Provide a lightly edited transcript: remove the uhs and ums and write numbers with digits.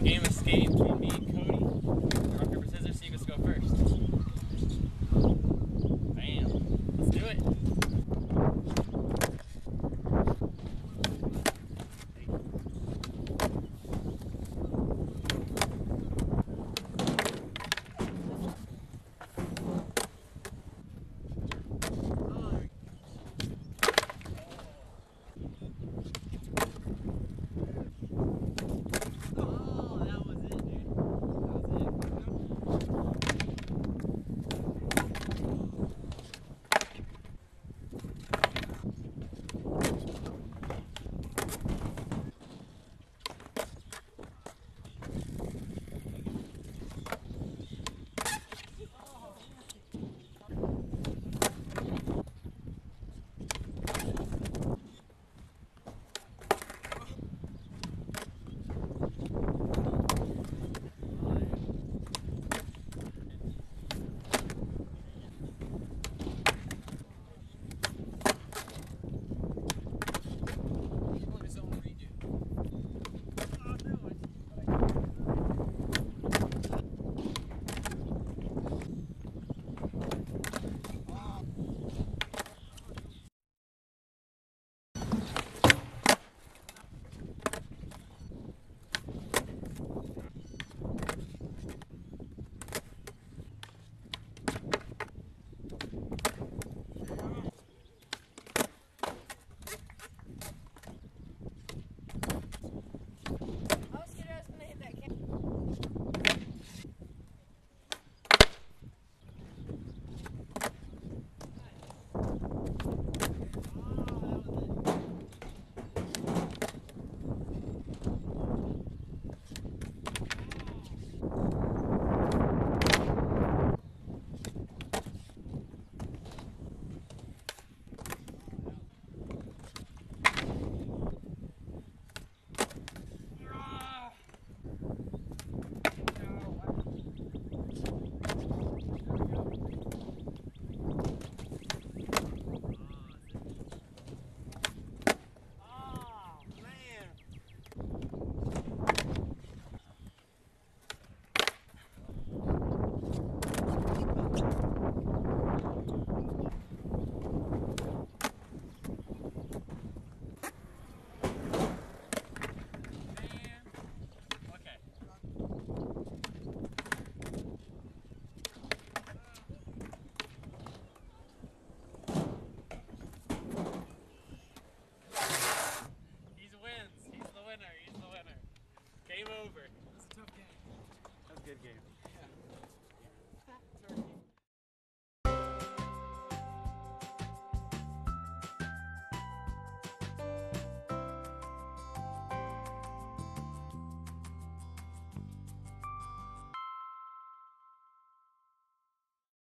a game of skate between me and Cody. Rock, paper, scissors, see who gets to go first. Bam. Let's do it. Game over. That's a tough game. That was a good game. Yeah.